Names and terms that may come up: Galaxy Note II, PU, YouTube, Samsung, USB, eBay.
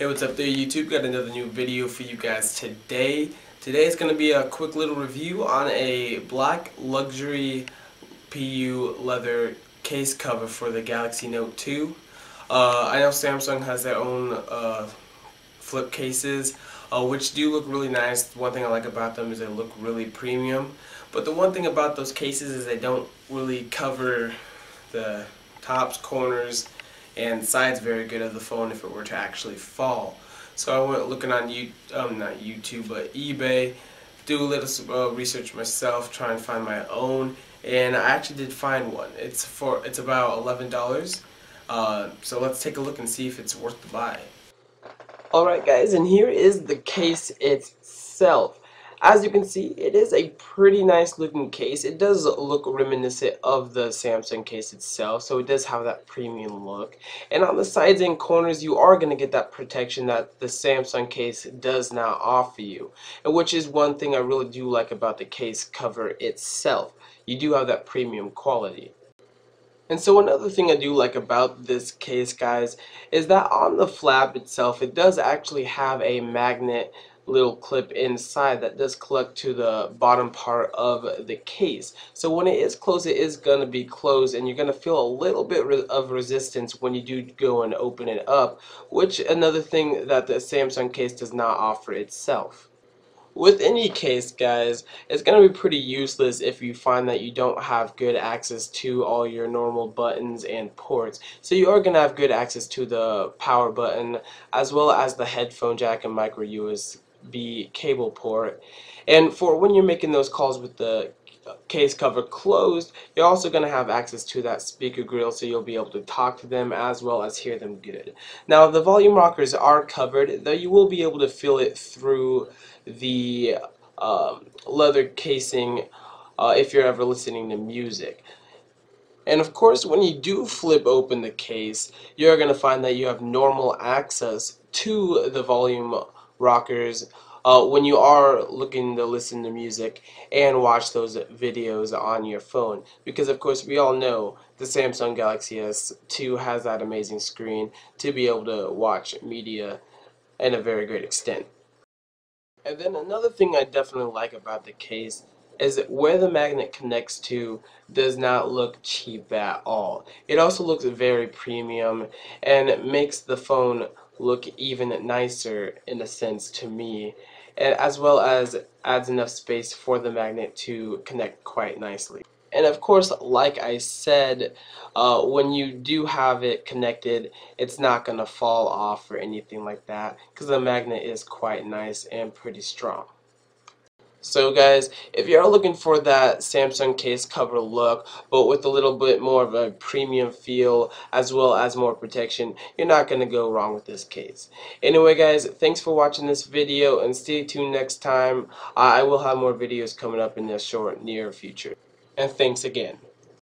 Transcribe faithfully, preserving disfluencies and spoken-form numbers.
Hey, what's up there, YouTube? Got another new video for you guys today. Today is going to be a quick little review on a black luxury P U leather case cover for the Galaxy Note two. Uh, I know Samsung has their own uh, flip cases, uh, which do look really nice. One thing I like about them is they look really premium. But the one thing about those cases is they don't really cover the tops, corners, and side's very good of the phone if it were to actually fall. So I went looking on you, um, not YouTube, but eBay, do a little uh, research myself, try and find my own, and I actually did find one. It's for it's about eleven dollars. Uh, so let's take a look and see if it's worth the buy. All right, guys, and here is the case itself. As you can see, it is a pretty nice looking case. It does look reminiscent of the Samsung case itself, so it does have that premium look. And on the sides and corners, you are going to get that protection that the Samsung case does not offer you, and which is one thing I really do like about the case cover itself. You do have that premium quality. And so another thing I do like about this case, guys, is that on the flap itself, it does actually have a magnet little clip inside that does collect to the bottom part of the case. So when it is closed, it is going to be closed, and you're going to feel a little bit of resistance when you do go and open it up, which another thing that the Samsung case does not offer itself. With any case, guys, it's going to be pretty useless if you find that you don't have good access to all your normal buttons and ports. So you are going to have good access to the power button, as well as the headphone jack and micro U S B cable port. And for when you're making those calls with the case cover closed, you're also going to have access to that speaker grill, so you'll be able to talk to them as well as hear them good. Now, the volume rockers are covered, though you will be able to feel it through the um, leather casing uh, if you're ever listening to music. And of course, when you do flip open the case, you're going to find that you have normal access to the volume rockers Uh, when you are looking to listen to music and watch those videos on your phone, because of course we all know the Samsung Galaxy S two has that amazing screen to be able to watch media in a very great extent. And then another thing I definitely like about the case is that where the magnet connects to does not look cheap at all. It also looks very premium and makes the phone look even nicer, in a sense, to me, and as well as adds enough space for the magnet to connect quite nicely. And of course, like I said, uh, when you do have it connected, it's not going to fall off or anything like that, because the magnet is quite nice and pretty strong. So guys, if you're looking for that Samsung case cover look, but with a little bit more of a premium feel as well as more protection, you're not going to go wrong with this case. Anyway guys, thanks for watching this video, and stay tuned next time. I will have more videos coming up in the short near future. And thanks again.